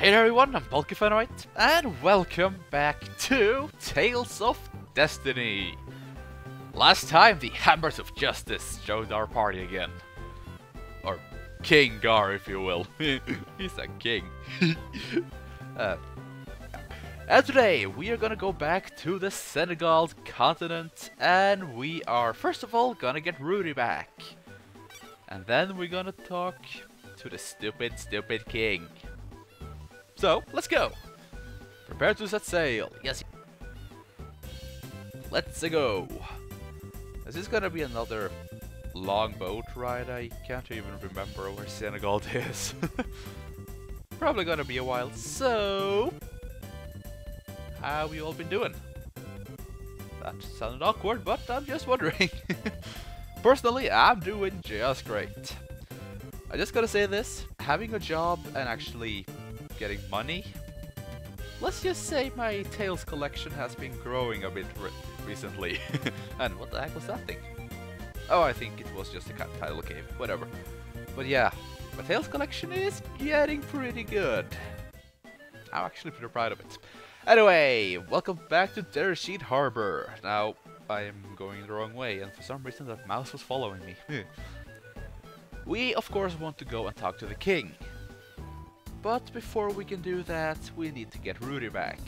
Hey there everyone, I'm Palkiafan08, and welcome back to Tales of Destiny! Last time, the Hammers of Justice joined our party again. Or King Garr, if you will. He's a king. And today, we are gonna go back to the Seinegald continent, and we are, first of all, gonna get Rutee back. And then we're gonna talk to the stupid king. So, let's go! Prepare to set sail. Yes. Let's go! Is this gonna be another long boat ride? I can't even remember where Seinegald is. Probably gonna be a while, so... how have you all been doing? That sounded awkward, but I'm just wondering. Personally, I'm doing just great. I just gotta say this, having a job and actually getting money. Let's just say my Tales collection has been growing a bit recently. And what the heck was that thing? Oh, I think it was just a title cave, whatever. But yeah, my Tales collection is getting pretty good. I'm actually pretty proud of it. Anyway, welcome back to Dereshid Harbor. Now, I am going the wrong way, and for some reason that mouse was following me. We, of course, want to go and talk to the king. But before we can do that, we need to get Rutee back.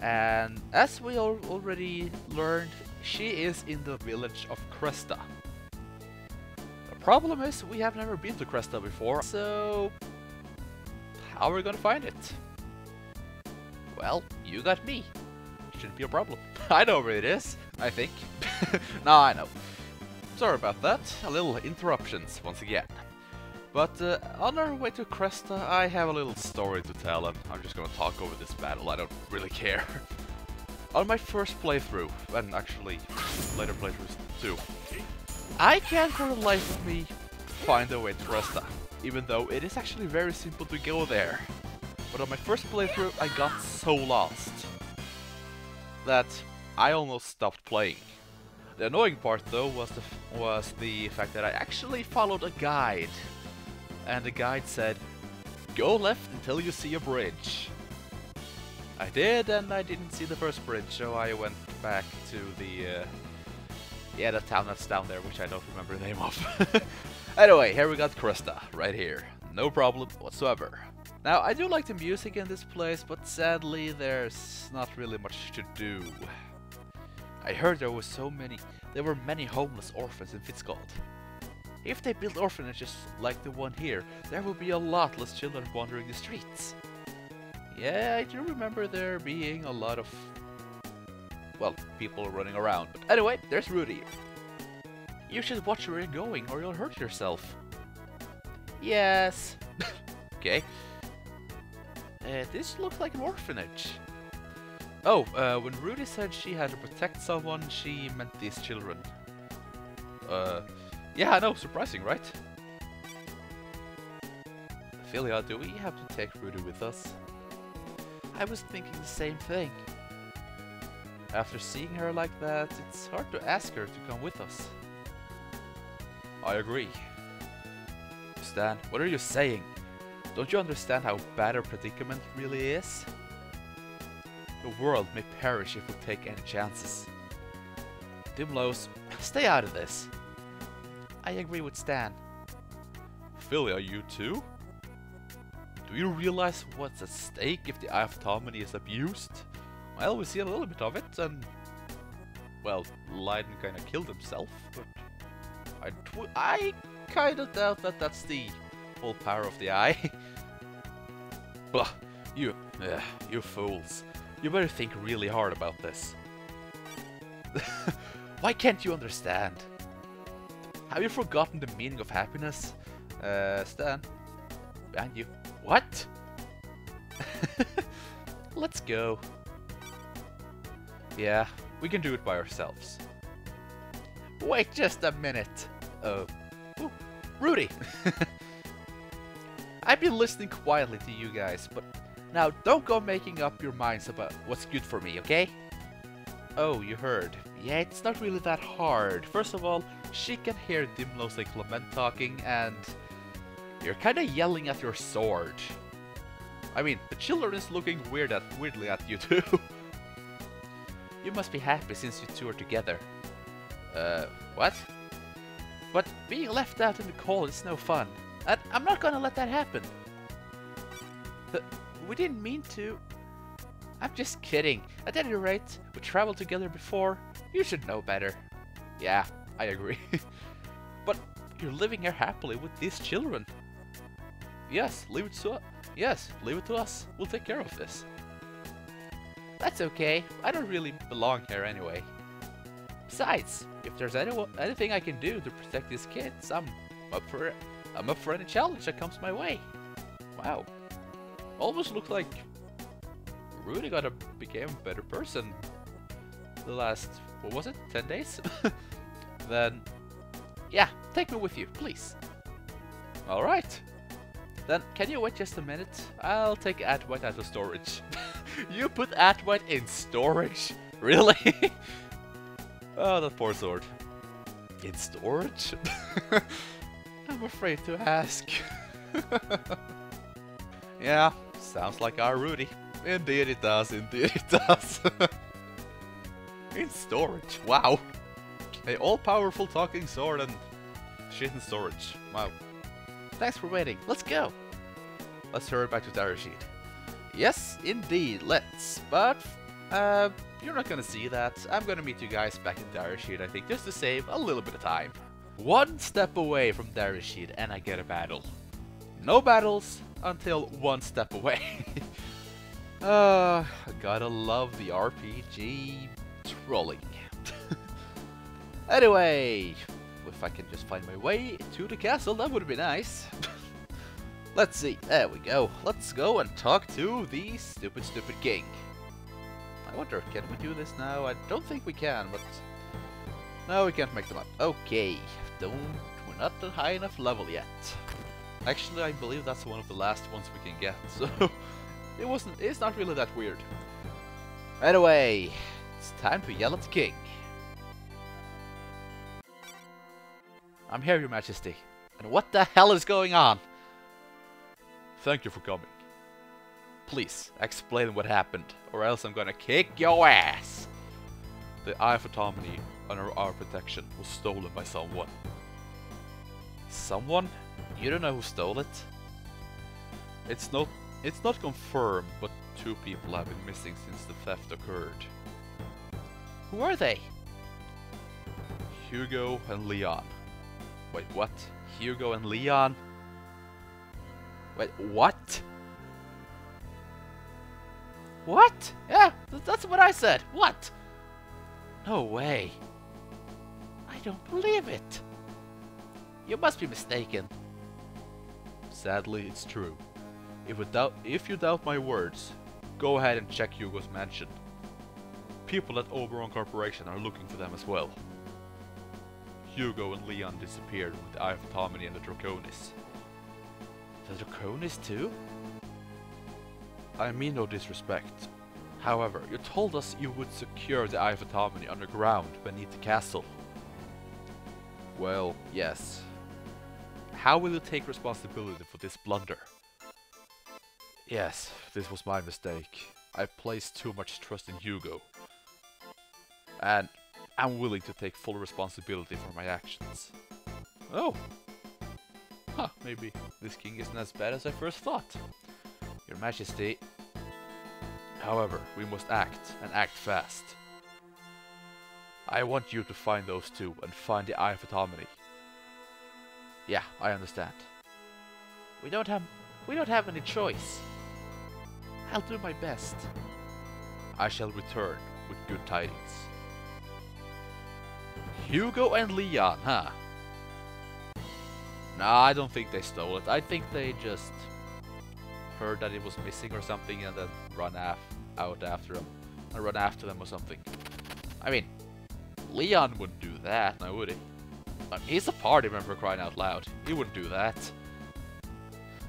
And as we already learned, she is in the village of Cresta. The problem is, we have never been to Cresta before, so... how are we gonna find it? Well, you got me. Shouldn't be a problem. I know where it is, I think. No, I know. Sorry about that. A little interruptions once again. But on our way to Cresta, I have a little story to tell, and I'm just gonna talk over this battle, I don't really care. On my first playthrough, and actually later playthroughs too, I can't for the life of me find a way to Cresta, even though it is actually very simple to go there. But on my first playthrough, I got so lost that I almost stopped playing. The annoying part though was the fact that I actually followed a guide. And the guide said, go left until you see a bridge. I did, and I didn't see the first bridge, so I went back to the... yeah, the town that's down there, which I don't remember the name of. Anyway, here we got Cresta, right here. No problem whatsoever. Now, I do like the music in this place, but sadly there's not really much to do. I heard there were many homeless orphans in Fitzgald. If they build orphanages like the one here, there will be a lot less children wandering the streets. Yeah, I do remember there being a lot of... well, people running around. But anyway, there's Rutee. You should watch where you're going or you'll hurt yourself. Yes. Okay. This looks like an orphanage. Oh, when Rutee said she had to protect someone, she meant these children. Yeah, I know, surprising, right? Philia, do we have to take Rutee with us? I was thinking the same thing. After seeing her like that, it's hard to ask her to come with us. I agree. Stan, what are you saying? Don't you understand how bad our predicament really is? The world may perish if we take any chances. Dymlos, stay out of this. I agree with Stan. Philia, you too? Do you realize what's at stake if the Eye of Tommy is abused? Well, we see a little bit of it, and... well, Lydon kinda killed himself, but... I kinda doubt that that's the full power of the Eye. Blah, you fools. You better think really hard about this. Why can't you understand? Have you forgotten the meaning of happiness? Stan? And you... what? Let's go. Yeah, we can do it by ourselves. Wait just a minute. Ooh, Rutee! I've been listening quietly to you guys, but now don't go making up your minds about what's good for me, okay? Oh, you heard. Yeah, it's not really that hard. First of all, she can hear Dymlos and Clemente talking, and you're kinda yelling at your sword. I mean, the children is looking weirdly at you too. You must be happy since you two are together. What? But being left out in the cold is no fun. And I'm not gonna let that happen. We didn't mean to. I'm just kidding. At any rate, we traveled together before. You should know better. Yeah, I agree. But you're living here happily with these children. Yes, leave it to us. We'll take care of this. That's okay. I don't really belong here anyway. Besides, if there's anything I can do to protect these kids, I'm up for any challenge that comes my way. Wow. Almost looked like Rudy became a better person the last, what was it, 10 days? Then, yeah, take me with you, please. Alright. Then, can you wait just a minute? I'll take Atwight out of storage. You put Atwight in storage? Really? Oh, that poor sword. In storage? I'm afraid to ask. Yeah, sounds like our Rutee. Indeed it does, indeed it does. In storage, wow. A all-powerful talking sword and shit in storage, wow. Thanks for waiting, let's go. Let's hurry back to Darilsheid. Yes, indeed, let's. But, you're not gonna see that. I'm gonna meet you guys back in Darilsheid, I think, just to save a little bit of time. One step away from Darilsheid and I get a battle. No battles until one step away. Gotta love the RPG trolling. Anyway, if I can just find my way to the castle, that would be nice. Let's see, there we go. Let's go and talk to the stupid king. I wonder, can we do this now? I don't think we can, but... No, we can't make them up. Okay, we're not at high enough level yet. Actually, I believe that's one of the last ones we can get, so... It's not really that weird. Anyway, it's time to yell at the king. I'm here, Your Majesty. And what the hell is going on? Thank you for coming. Please, explain what happened, or else I'm gonna kick your ass. The Eye of Atamoni under our protection was stolen by someone. Someone? You don't know who stole it? It's not confirmed, but two people have been missing since the theft occurred. Who are they? Hugo and Leon. Wait, what? Hugo and Leon? Wait, what? What? Yeah, that's what I said. What? No way. I don't believe it. You must be mistaken. Sadly, it's true. If you doubt my words, go ahead and check Hugo's mansion. People at Oberon Corporation are looking for them as well. Hugo and Leon disappeared with the Eye of Atamoni and the Draconis. The Draconis too? I mean no disrespect. However, you told us you would secure the Eye of Atamoni underground beneath the castle. Well, yes. How will you take responsibility for this blunder? Yes, this was my mistake. I placed too much trust in Hugo. And... I'm willing to take full responsibility for my actions. Oh! Huh, maybe this king isn't as bad as I first thought. Your Majesty... However, we must act, and act fast. I want you to find those two, and find the Eye of Atamoni. Yeah, I understand. We don't have any choice. I'll do my best. I shall return with good tidings. Hugo and Leon, huh? Nah, I don't think they stole it. I think they just heard that it was missing or something and then run after them or something. I mean, Leon wouldn't do that, now would he? I mean, he's a party member, crying out loud. He wouldn't do that.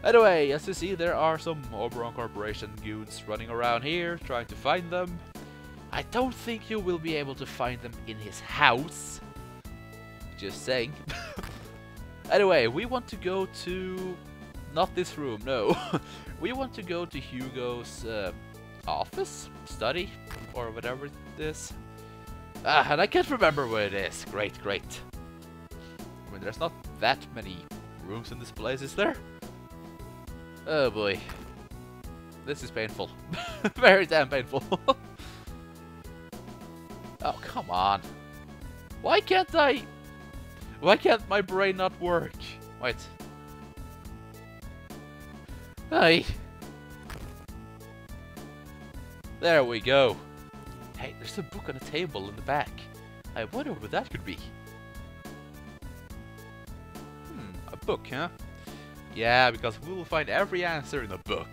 Anyway, as you see, there are some Oberon Corporation goons running around here, trying to find them. I don't think you will be able to find them in his house. Just saying. Anyway, we want to go to Not this room, no. We want to go to Hugo's office, study, or whatever it is. Ah, and I can't remember where it is. Great, great. I mean, there's not that many rooms in this place, is there? Oh boy. This is painful. Very damn painful. Oh, come on. Why can't I... Why can't my brain not work? Wait. Hey. There we go. Hey, there's a book on a table in the back. I wonder what that could be. Hmm, a book, huh? Yeah, because we will find every answer in the book.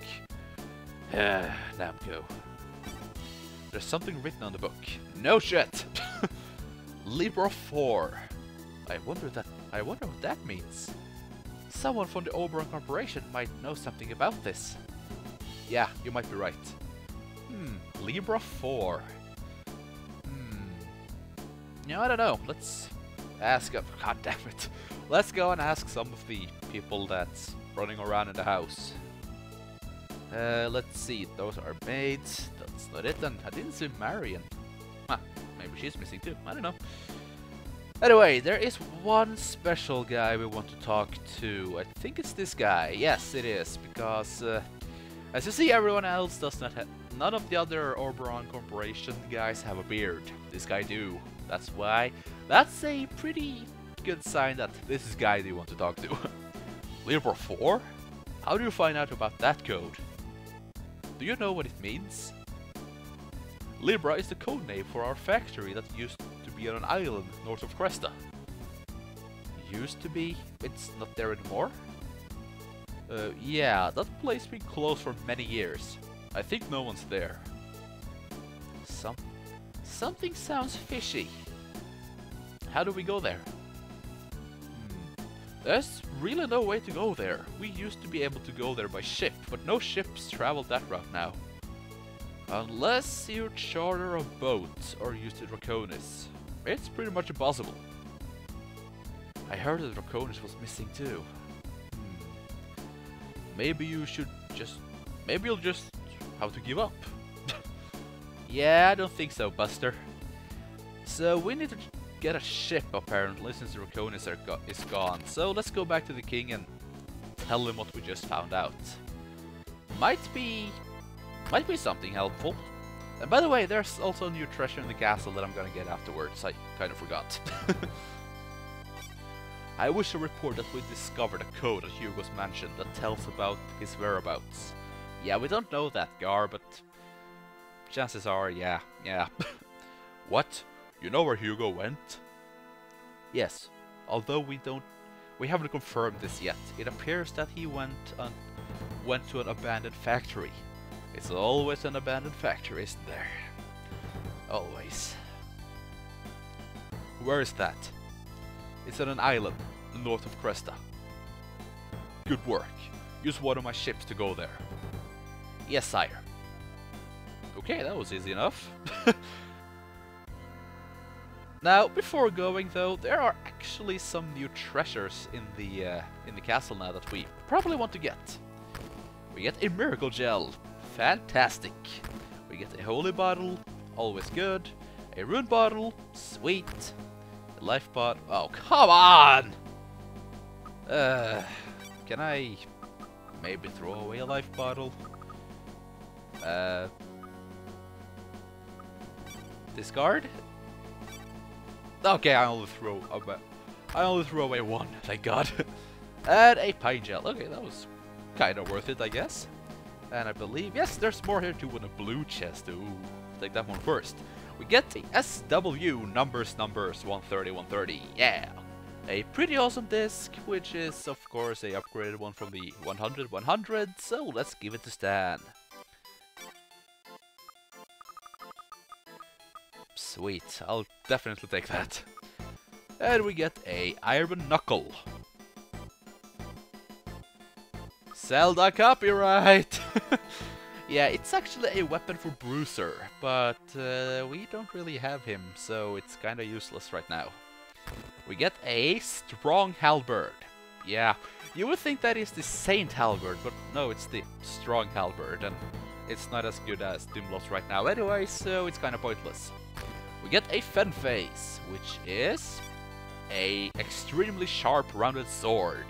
Namco. There's something written on the book. No shit! Libra 4. I wonder what that means. Someone from the Oberon Corporation might know something about this. Yeah, you might be right. Hmm, Libra 4. Hmm. No, I don't know. Let's ask up. God damn it. Let's go and ask some of the people that's running around in the house. Let's see. Those are maids. That's not it. And I didn't see Marion. Huh, maybe she's missing too. I don't know. Anyway, there is one special guy we want to talk to. I think it's this guy. Yes, it is, because as you see, everyone else does not have. None of the other Oberon Corporation guys have a beard. This guy do. That's why. That's a pretty good sign that this is the guy you want to talk to. Libra 4? How do you find out about that code? Do you know what it means? Libra is the code name for our factory that used to be on an island north of Cresta. Used to be? It's not there anymore? Yeah, that place been closed for many years. I think no one's there. Something sounds fishy. How do we go there? There's really no way to go there. We used to be able to go there by ship, but no ships travel that route now. Unless you charter a boat or use the Draconis. It's pretty much impossible. I heard the Draconis was missing too. Maybe you'll just have to give up. Yeah, I don't think so, Buster. So we need to get a ship apparently since the Draconis is gone. So let's go back to the king and tell him what we just found out. Might be something helpful. And by the way, there's also a new treasure in the castle that I'm gonna get afterwards. I kind of forgot. I wish to report that we discovered a code at Hugo's mansion that tells about his whereabouts. Yeah, we don't know that, Garr, but chances are, yeah. What? You know where Hugo went? Yes. Although we haven't confirmed this yet. It appears that he went to an abandoned factory. It's always an abandoned factory, isn't there? Always. Where is that? It's on an island, north of Cresta. Good work. Use one of my ships to go there. Yes, sire. Okay, that was easy enough. Now, before going though, there are actually some new treasures in the castle now that we probably want to get. We get a miracle gel. Fantastic. We get a holy bottle, always good. A rune bottle, sweet. A life bottle. Oh, come on! Can I maybe throw away a life bottle? Discard? Okay, I only threw away one, thank god. And a pine gel. Okay, that was kind of worth it, I guess. And I believe, yes, there's more here too with a blue chest. Ooh, take that one first. We get the SW numbers 130. Yeah, a pretty awesome disc, which is of course a upgraded one from the 100. So let's give it to Stahn. Sweet, I'll definitely take that. And we get a iron knuckle. Zelda copyright! Yeah, it's actually a weapon for Bruiser, but we don't really have him, so it's kinda useless right now. We get a strong halberd. Yeah, you would think that is the Saint Halberd, but no, it's the Strong Halberd, and it's not as good as Dymlos right now anyway, so it's kind of pointless. We get a Fen Face, which is a extremely sharp rounded sword.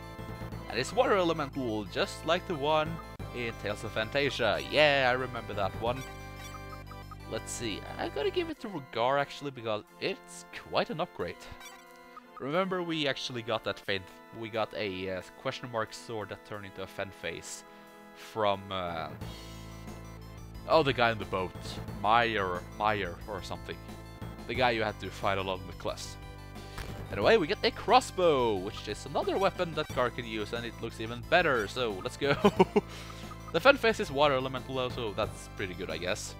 And it's water elemental, just like the one in Tales of Fantasia. Yeah, I remember that one. Let's see, I gotta give it to Garr actually, because it's quite an upgrade. Remember we actually got that faint, we got a question mark sword that turned into a Fen Face from... oh, the guy in the boat. Meyer or something. The guy you had to fight along with Kless. Anyway, we get a crossbow, which is another weapon that Garr can use, and it looks even better, so let's go. The Fen Face is water elemental, so that's pretty good, I guess.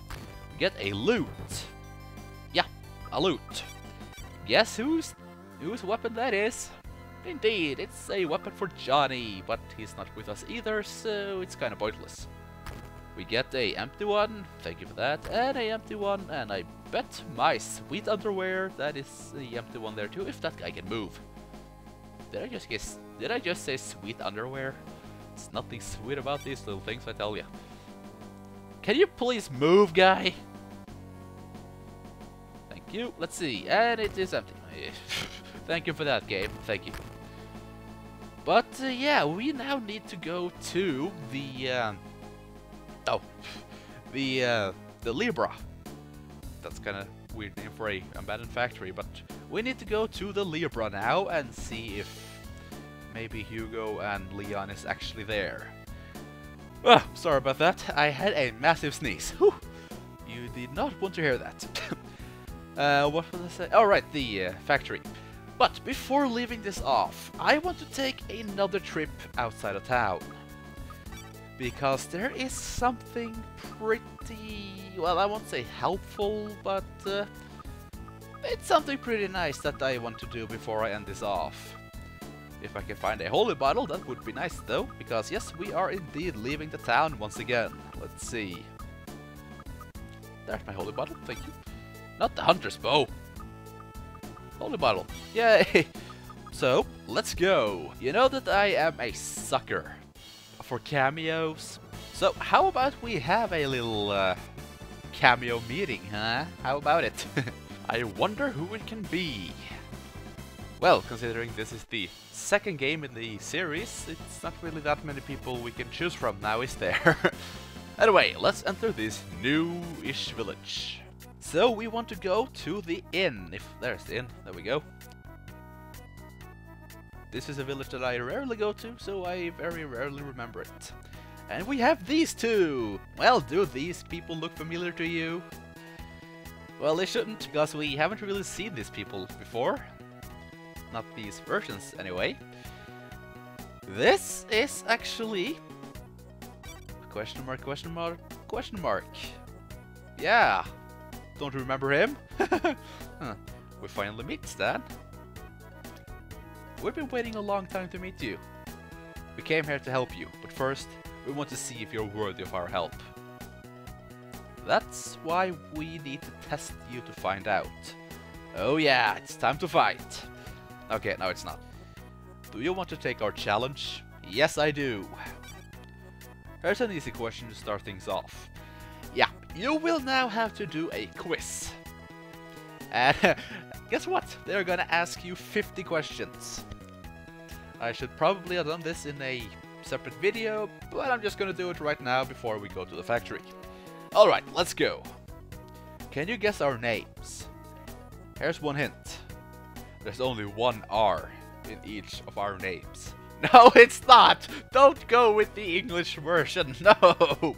We get a lute. Yeah, a lute. Guess whose weapon that is? Indeed, it's a weapon for Johnny, but he's not with us either, so it's kind of pointless. We get a empty one, thank you for that, and a empty one, and I bet my sweet underwear that is the empty one there too, if that guy can move. Did I just say sweet underwear? There's nothing sweet about these little things, I tell ya. Can you please move, guy? Thank you, let's see, and it is empty. Thank you for that, game, thank you. But yeah, we now need to go to the... the Libra. That's kind of weird name for a abandoned factory, but we need to go to the Libra now and see if maybe Hugo and Leon is actually there. Oh, sorry about that. I had a massive sneeze. Whew. You did not want to hear that. What was I saying? All right, the factory. But before leaving this off, I want to take another trip outside of town. Because there is something pretty, well, I won't say helpful, but it's something pretty nice that I want to do before I end this off. If I can find a holy bottle, that would be nice though, because yes, we are indeed leaving the town once again. Let's see. There's my holy bottle, thank you. Not the hunter's bow. Holy bottle, yay! So, let's go. You know that I am a sucker for cameos. So how about we have a little cameo meeting, huh? How about it? I wonder who it can be. Well, considering this is the second game in the series, it's not really that many people we can choose from now, is there? Anyway, let's enter this new-ish village. So we want to go to the inn. If there's the inn, there we go. This is a village that I rarely go to, so I very rarely remember it. And we have these two! Well, do these people look familiar to you? Well, they shouldn't, because we haven't really seen these people before. Not these versions, anyway. This is actually... question mark, question mark, question mark. Yeah! Don't remember him? Huh. We finally meet, Stahn. We've been waiting a long time to meet you. We came here to help you, but first, we want to see if you're worthy of our help. That's why we need to test you to find out. Oh yeah, it's time to fight. Okay, no it's not. Do you want to take our challenge? Yes, I do. Here's an easy question to start things off. Yeah, you will now have to do a quiz. And guess what? They're gonna ask you 50 questions. I should probably have done this in a separate video, but I'm just gonna do it right now before we go to the factory. Alright, let's go. Can you guess our names? Here's one hint. There's only one R in each of our names. No, it's not! Don't go with the English version, no!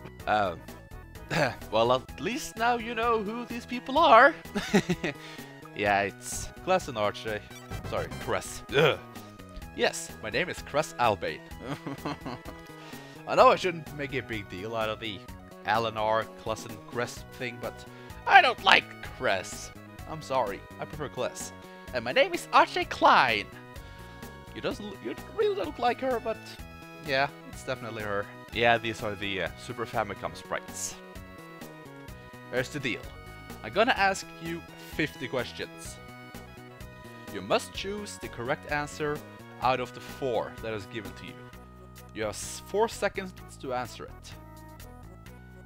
Well, at least now you know who these people are. Yeah, it's Cress and Arche. Sorry, Cress. Ugh. Yes, my name is Cress Albane. I know I shouldn't make a big deal out of the Alanar, Cless and Cress thing, but I don't like Cress. I'm sorry, I prefer Cless. And my name is Arche Klein. You really don't look like her, but yeah, it's definitely her. Yeah, these are the Super Famicom sprites. Here's the deal. I'm gonna ask you 50 questions. You must choose the correct answer out of the 4 that is given to you. You have 4 seconds to answer it.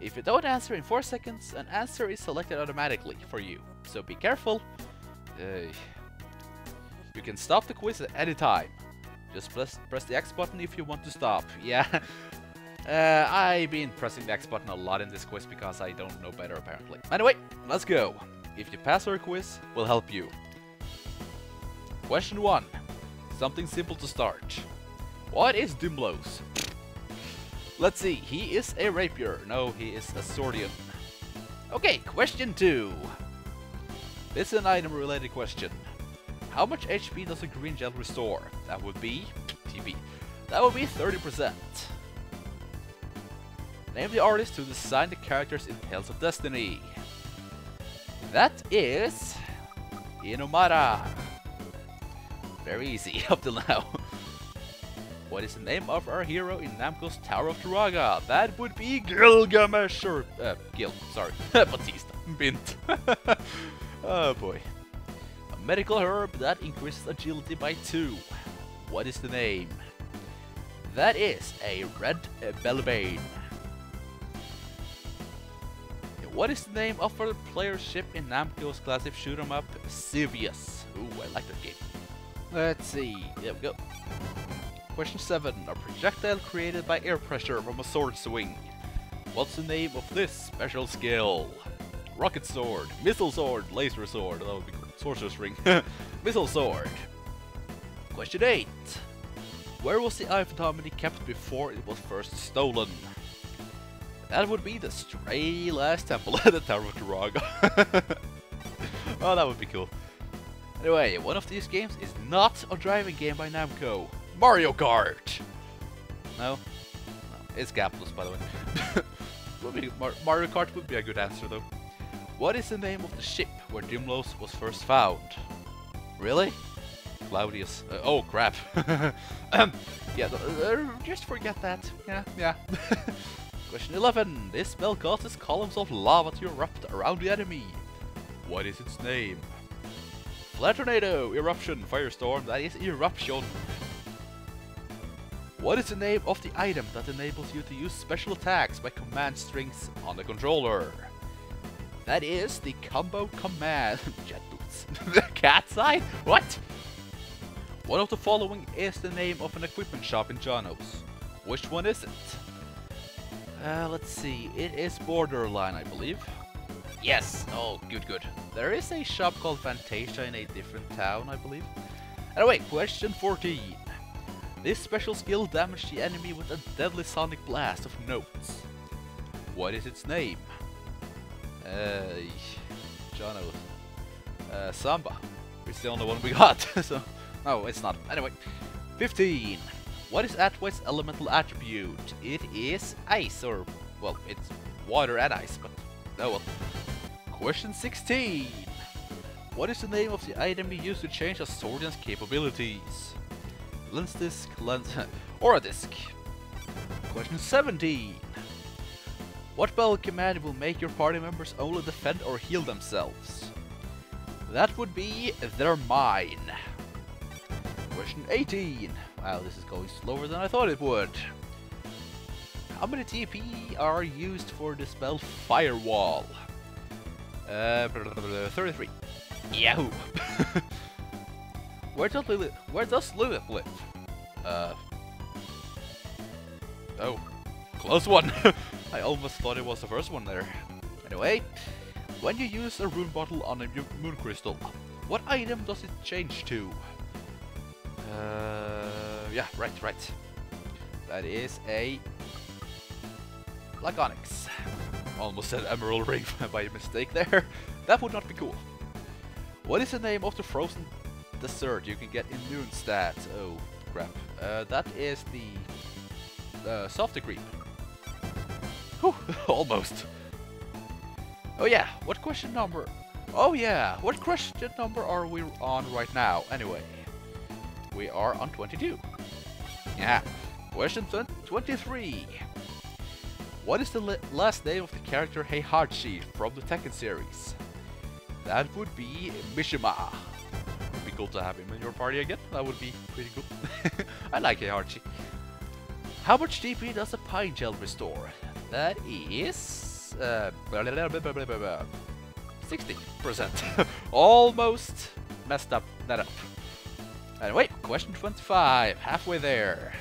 If you don't answer in 4 seconds, an answer is selected automatically for you, so be careful. You can stop the quiz at any time. Just press the X button if you want to stop. Yeah, I've been pressing the X button a lot in this quiz because I don't know better apparently. Anyway, let's go. If you pass our quiz, we'll help you. Question 1. Something simple to start. What is Dymlos? Let's see, he is a rapier. No, he is a Swordian. Okay, question 2. This is an item related question. How much HP does a green gel restore? That would be... TP. That would be 30%. Name the artist who designed the characters in Tales of Destiny. That is... Inomara. Very easy, up till now. What is the name of our hero in Namco's Tower of Druaga? That would be Gilgamesh, or... Gil, sorry. Batista. Bint. Oh boy. A medical herb that increases agility by 2. What is the name? That is a red bellybane. What is the name of our player's ship in Namco's classic shoot-em-up? Sivius. Ooh, I like that game. Let's see. There we go. Question 7. A projectile created by air pressure from a sword swing. What's the name of this special skill? Rocket sword, missile sword, laser sword. That would be good. Sorcerer's ring. Missile sword. Question 8. Where was the Eye of Atamoni kept before it was first stolen? That would be the stray last temple at the Tower of Druaga. Oh, that would be cool. Anyway, one of these games is not a driving game by Namco. Mario Kart! No? No, it's capitalist, by the way. Mario Kart would be a good answer, though. What is the name of the ship where Dymlos was first found? Really? Claudius. Oh, crap. Yeah, just forget that. Yeah. Question 11. This spell causes columns of lava to erupt around the enemy. What is its name? Flare tornado, eruption, firestorm. That is eruption. What is the name of the item that enables you to use special attacks by command strings on the controller? That is the combo command. Jet boots. The cat's eye? What? One of the following is the name of an equipment shop in Janos. Which one is it? Let's see. It is Borderline, I believe. Yes! Oh, good. There is a shop called Fantasia in a different town, I believe. Anyway, question 14. This special skill damaged the enemy with a deadly sonic blast of notes. What is its name? Jono. Samba. It's the only one we got, so... No, it's not. Anyway. 15. What is Atwight's elemental attribute? It is ice, or... Well, it's water and ice, but... Oh well. Question 16. What is the name of the item you use to change a Swordian's capabilities? Lens disc, or a disc. Question 17. What bell command will make your party members only defend or heal themselves? That would be their mine. Question 18. Wow, this is going slower than I thought it would. How many TP are used for the spell Firewall? 33. Yahoo! Where does Lilith live? Oh, close one! I almost thought it was the first one there. Anyway, when you use a rune bottle on a moon crystal, what item does it change to? Yeah, right. That is a... like onyx. Almost said emerald ring by mistake there. That would not be cool. What is the name of the frozen dessert you can get in Moonstad? Oh crap. That is the soft cream. Whew, almost. Oh yeah, what question number? Oh yeah, what question number are we on right now? Anyway, we are on 22. Yeah. Question 23. What is the last name of the character Heihachi from the Tekken series? That would be Mishima. be cool to have him in your party again. That would be pretty cool. I like Heihachi. How much GP does a pine gel restore? That is 60%. Almost messed up that up. Anyway, question 25, halfway there.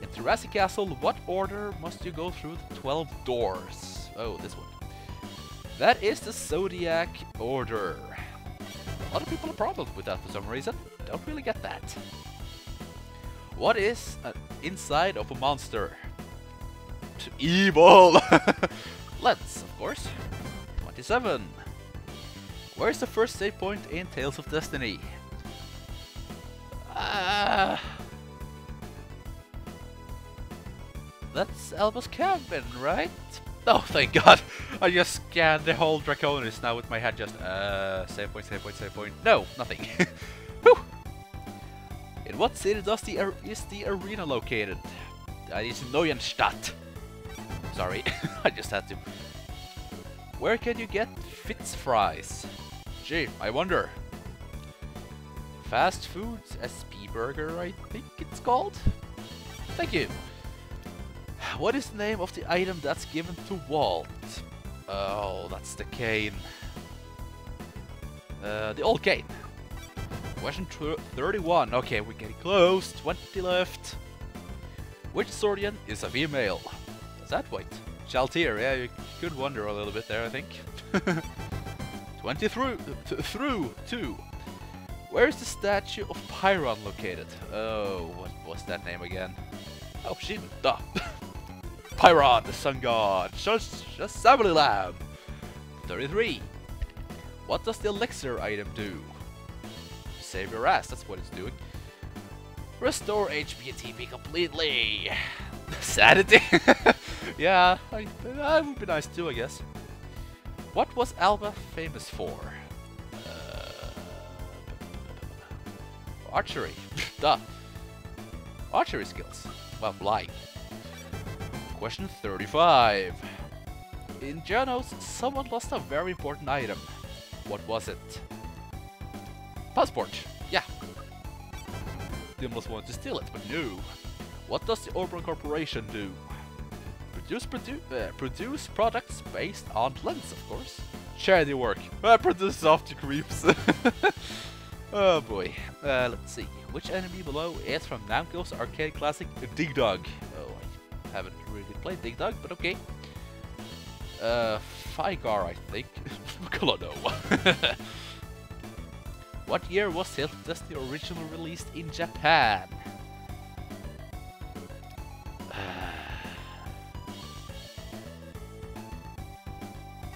In Jurassic Castle, what order must you go through the 12 doors? Oh, this one. That is the Zodiac Order. A lot of people have problems with that for some reason. Don't really get that. What is inside of a monster? Evil! Let's, of course. 27. Where's the first save point in Tales of Destiny? That's Alba's cabin, right? Oh, thank God! I just scanned the whole Draconis now with my head just save point, save point, save point. No, nothing. Whew. In what city does is the arena located? That is Neuenstadt. Sorry, I just had to. Where can you get Fitz fries? Gee, I wonder. Fast Foods SP Burger, I think it's called. Thank you. What is the name of the item that's given to Walt? Oh, that's the cane. The old cane. Question 31. Okay, we're getting close. 20 left. Which Swordian is a female? Is that white? Chaltier, yeah, you could wonder a little bit there, I think. 20 through 2. Where is the statue of Chiron located? Oh, what was that name again? Oh, Shinda. Chiron, the sun god. Just assembly lamb. 33. What does the elixir item do? Save your ass, that's what it's doing. Restore HP and TP completely. Sanity? Yeah, that would be nice too, I guess. What was Alba famous for? Archery. Duh. Archery skills. Well, lying. Question 35. In Janos, someone lost a very important item. What was it? Passport. Yeah. Dymlos wanted to steal it, but no. What does the Oberon Corporation do? Produce products based on lens, of course. Charity work. Produce soft creeps. Oh boy. Let's see. Which enemy below is from Namco's arcade classic Dig Dug? Oh, I haven't really played Dig Dug, but okay. Figar, I think. Clodo. What year was Tales of Destiny originally released in Japan?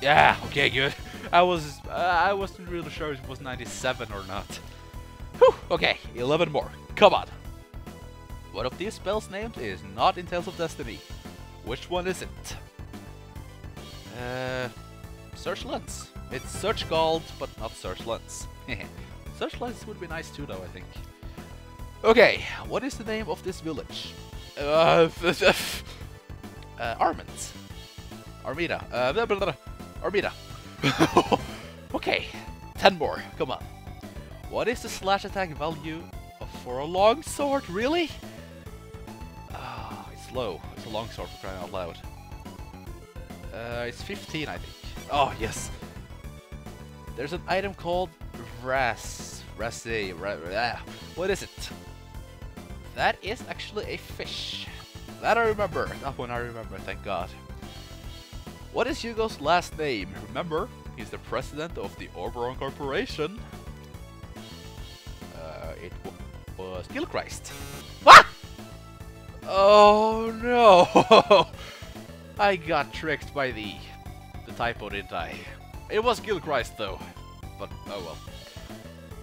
Yeah, okay, good. I wasn't really sure if it was 97 or not. Whew, okay, 11 more. Come on. One of these spells named is not in Tales of Destiny. Which one is it? Search Lens. It's Search Gold, but not Search Lens. Search Lens would be nice too, though, I think. Okay, what is the name of this village? Armand. Armida. Blah, blah, blah. Armida. Okay, 10 more, come on. What is the slash attack value for a longsword, really? It's low, it's a longsword for crying out loud. It's 15, I think. Oh, yes. There's an item called what is it? That is actually a fish. That I remember. That one I remember, thank God. What is Hugo's last name? Remember, he's the president of the Oberon Corporation. It was Gilchrist. Ah! Oh no! I got tricked by the typo, didn't I? It was Gilchrist though. But oh well.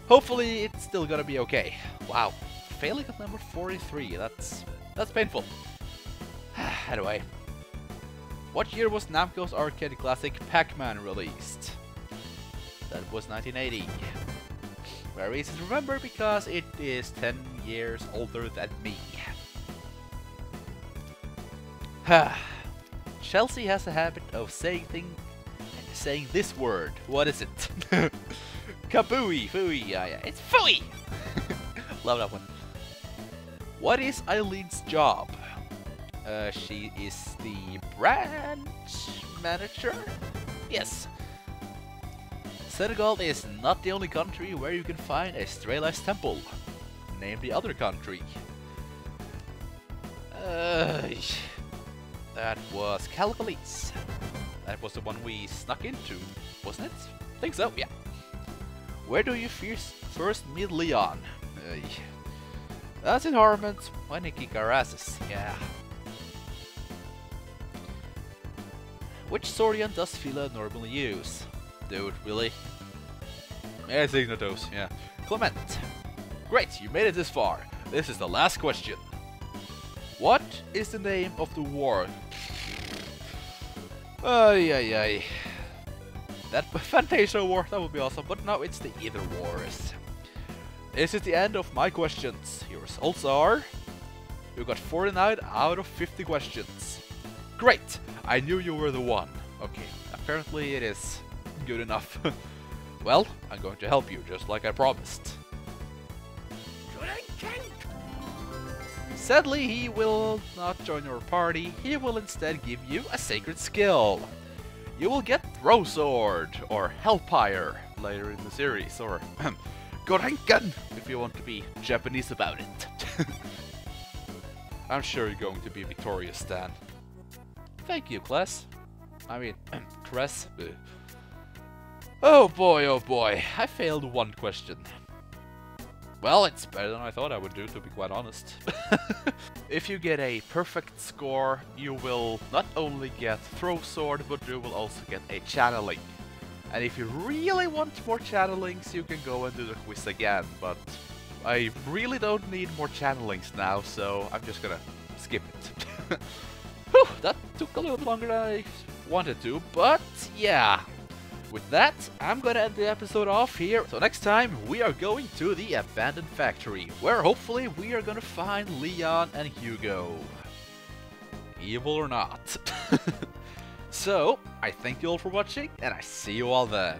Hopefully it's still gonna be okay. Wow. Failing at number 43, that's painful. Anyway. What year was Namco's arcade classic Pac-Man released? That was 1980. Very easy to remember because it is 10 years older than me. Chelsea has a habit of saying this word. What is it? Kabooey! Fooey! Yeah, yeah. It's Fooey! Love that one. What is Eileen's job? She is the branch manager? Yes. Seinegald is not the only country where you can find a Strelax temple. Name the other country. That was Caliphalese. That was the one we snuck into, wasn't it? I think so, yeah. Where do you first meet Leon? That's in Harmont, when he kick our asses, yeah. Which Swordian does Philia normally use? Dude, really? Yeah, it's Ignatos, yeah. Clement. Great, you made it this far. This is the last question. What is the name of the war? Ay, ay, ay. That Fantasia war, that would be awesome, but now it's the Ether Wars. This is the end of my questions. Your results are... You got 49 out of 50 questions. Great! I knew you were the one. Okay, apparently it is good enough. Well, I'm going to help you, just like I promised. Sadly, he will not join your party. He will instead give you a sacred skill. You will get Throw Sword or Hellpire later in the series, or Gorenken if you want to be Japanese about it. I'm sure you're going to be victorious, Stan. Thank you, Cress. I mean, Cress. Oh boy, I failed one question. Well, it's better than I thought I would do, to be quite honest. If you get a perfect score, you will not only get Throw Sword, but you will also get a channeling. And if you really want more channelings, you can go and do the quiz again, but I really don't need more channelings now, so I'm just gonna skip it. Whew, that took a little longer than I wanted to, but yeah. With that, I'm gonna end the episode off here. So next time, we are going to the abandoned factory, where hopefully we are gonna find Leon and Hugo. Evil or not. So, I thank you all for watching, and I see you all then.